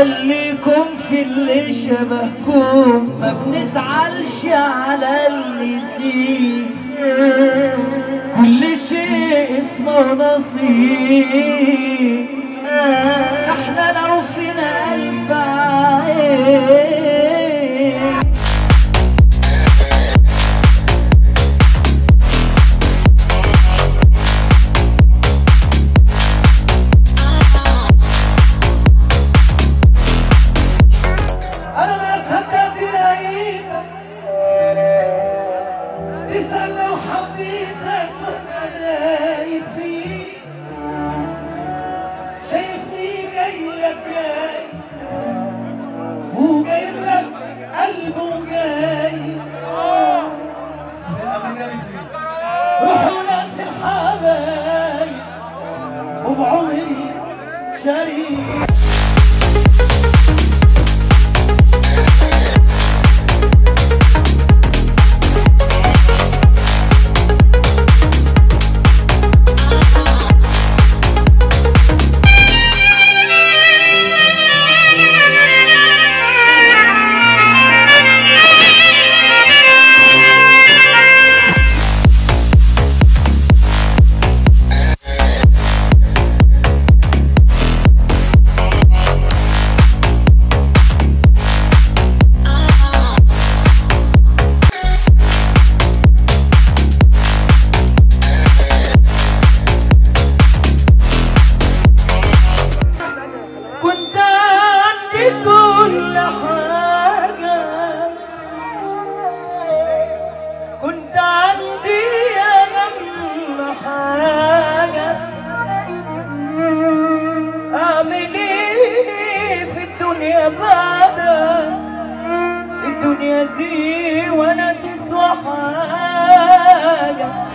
خليكم في اللي شبهكم، ما بنزعلش على اللي سيء، كل شيء اسمه نصيب. احنا لو فينا ألف عين الدنيا دي ولا تسوى حاجة.